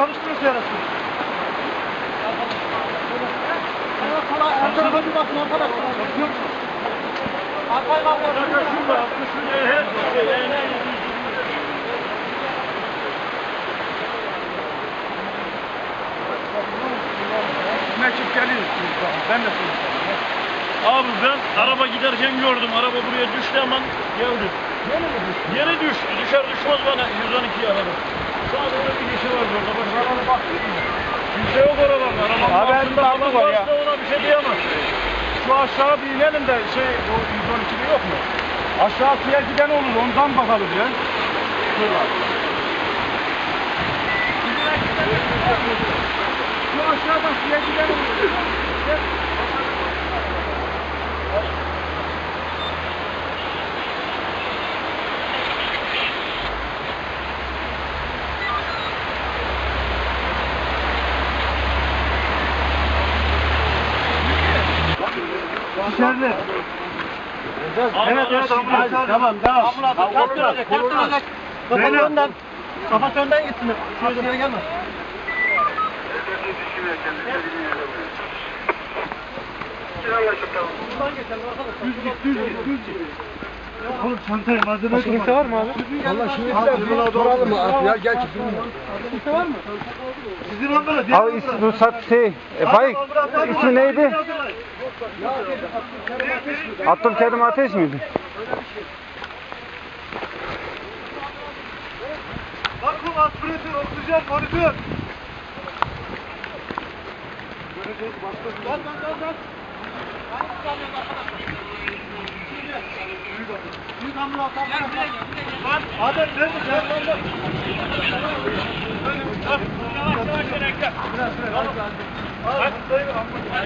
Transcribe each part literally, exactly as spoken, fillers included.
Çalıştırırsa yarasın. Her tarafa bir bakın arkadaşlar. Arkaya bakın. Meçip geliyor. Ben de söyleyeyim. Abi ben araba giderken gördüm. Araba buraya düştü hemen geldi. Yere mi düştü? Yere düştü. Düşer düşmez bana yüz on iki'yi aradım. Sadece orada bir kişi var orada. Başkalarına baktık mı? Kimse yok oralarda. Arabanın altında var ya. Ona bir şey diyemez. Şu aşağı bir inelim de şey o yüz on iki'li yok mu? Aşağı suya giden olur. Ondan bakalım ya. Dur abi. Şu aşağıdan suya giden olur. İçeride. Evet evet ambulans. Tamam tamam. Ambulans kaptıracak kaptıracak. Kafanın önden. Kafanın önden gitsin. Şöyle geri gelme. Düz git düz git düz git. Oğlum çantaya malzeme koy. Kimse var mı abi? Vallahi şimdi biz duralım mı? Ya gel ki kimse var mı? Sizin ambulans. Abi ismi Nusat şey. Bay ismi neydi? Abdülkerim Ateş miydi? Bakın aspiratör, oksijen, monitör.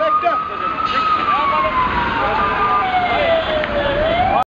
bekle. Ne yapalım?